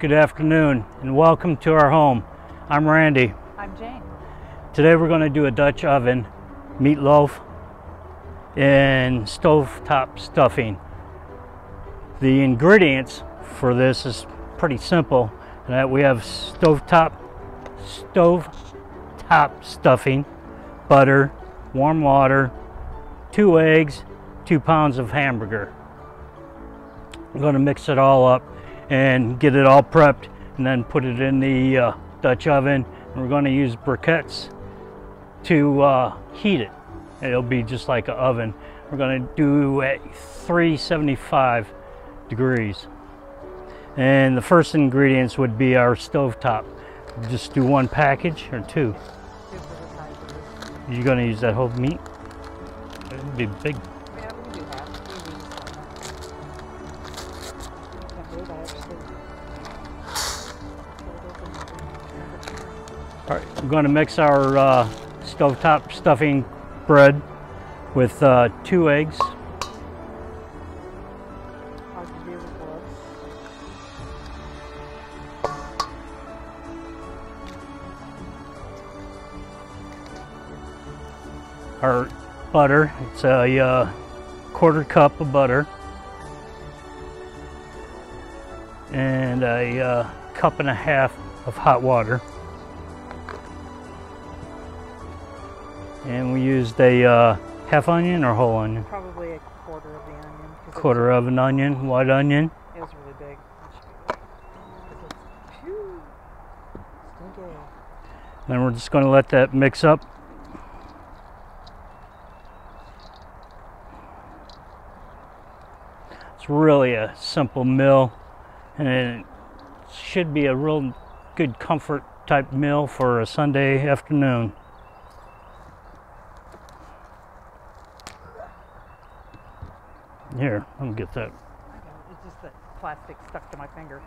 Good afternoon and welcome to our home. I'm Randy. I'm Jane. Today we're going to do a Dutch oven meatloaf and stovetop stuffing. The ingredients for this is pretty simple. We have stovetop stuffing, butter, warm water, 2 eggs, 2 pounds of hamburger. I'm going to mix it all up and get it all prepped and then put it in the Dutch oven. And we're going to use briquettes to heat it. It'll be just like an oven. We're going to do at 375 degrees. And the first ingredients would be our stovetop. Just do 1 package or 2. You're going to use that whole meat? It would be big. All right, we're going to mix our stovetop stuffing bread with 2 eggs. Our butter, it's a 1/4 cup of butter. And a 1.5 cups of hot water. And we used a 1/2 onion or whole onion? Probably 1/4 of the onion. 1/4 of an onion, white onion. It was really big. Then we're just going to let that mix up. It's really a simple meal, and it should be a real good comfort type meal for a Sunday afternoon. Here, let me get that. It's just that plastic stuck to my finger.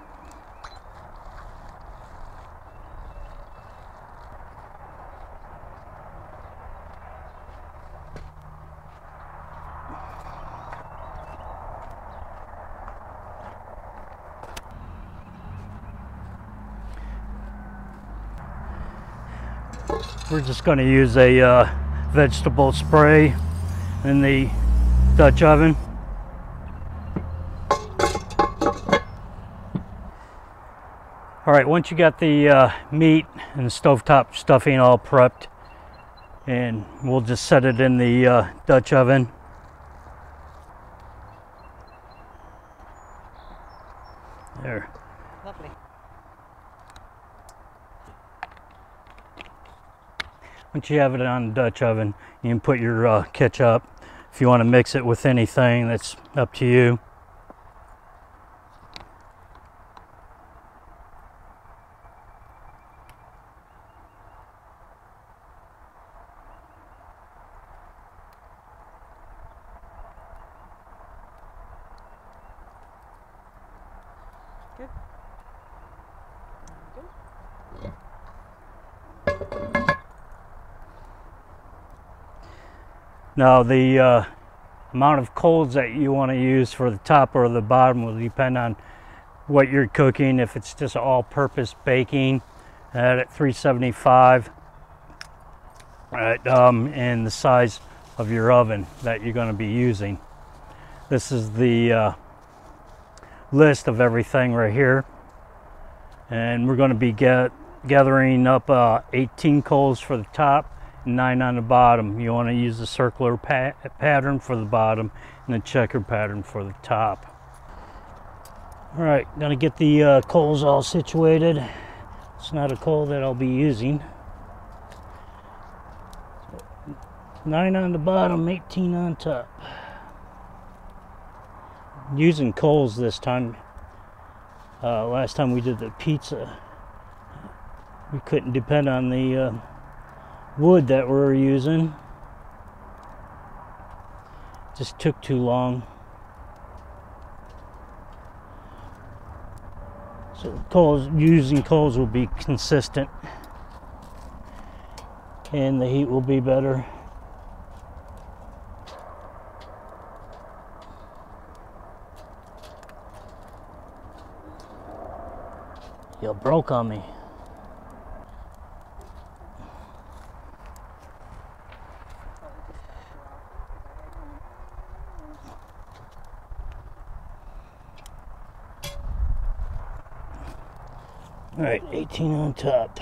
We're just going to use a vegetable spray in the Dutch oven. All right, once you got the meat and the stovetop stuffing all prepped, and we'll just set it in the Dutch oven. There. Lovely. Once you have it on the Dutch oven, you can put your ketchup. If you want to mix it with anything, that's up to you. Good. Good. Now the amount of coals that you want to use for the top or the bottom will depend on what you're cooking. If it's just all-purpose baking, at 375, and the size of your oven that you're going to be using. This is the list of everything right here, and we're going to be gathering up 18 coals for the top and 9 on the bottom. You want to use the circular pattern for the bottom and the checkered pattern for the top. All right, going to get the coals all situated. It's not a coal that I'll be using. 9 on the bottom, 18 on top. Using coals this time. Last time we did the pizza, we couldn't depend on the wood that we were using. Just took too long. So coals, using coals will be consistent, and the heat will be better. You're broke on me. All right, 18 on top.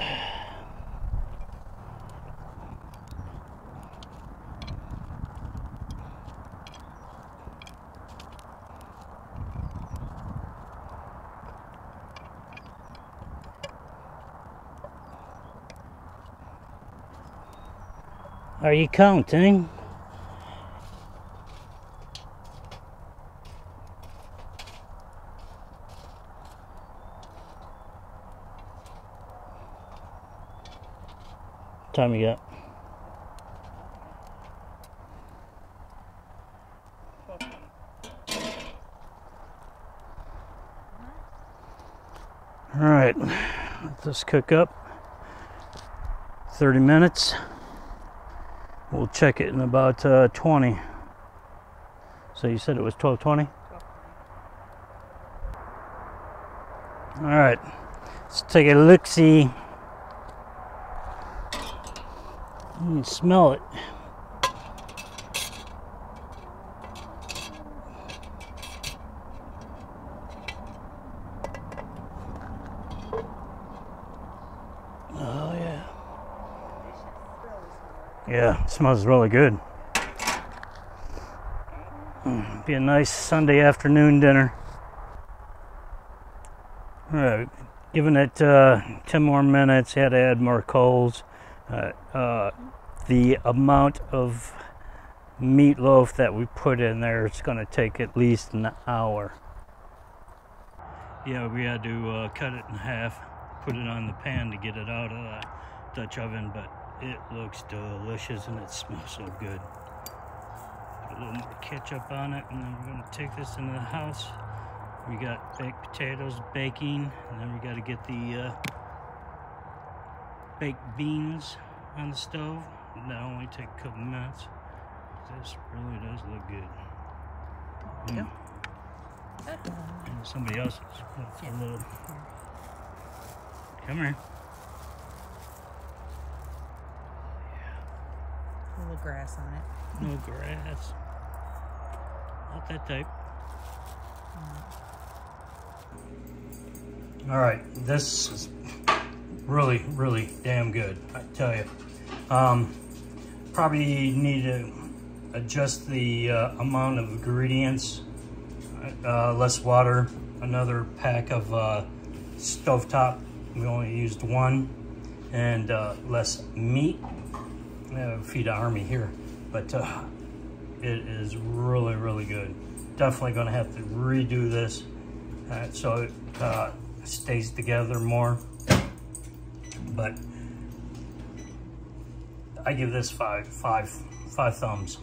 Are you counting? What time you got? 12. All right, let this cook up. 30 minutes. We'll check it in about 20. So you said it was 12:20? All right, let's take a look-see. You can smell it. Oh yeah. Yeah, it smells really good. Be a nice Sunday afternoon dinner. All right, giving it 10 more minutes, had to add more coals. The amount of meatloaf that we put in there, it's going to take at least an hour. Yeah, we had to cut it in half, put it on the pan to get it out of the Dutch oven, but it looks delicious and it smells so good. Put a little more ketchup on it, and then we're going to take this into the house. We got baked potatoes baking, and then we got to get the baked beans on the stove. That only take a couple minutes. This really does look good. Mm. Yeah. And somebody else wants a little. Come here. A little grass on it. No grass. Not that type. Mm. All right, this is really, really damn good, I tell you. Probably need to adjust the amount of ingredients, less water, another pack of stovetop, we only used one, and less meat. Feed an army here, but it is really, really good. Definitely gonna have to redo this so it stays together more. But I give this five thumbs.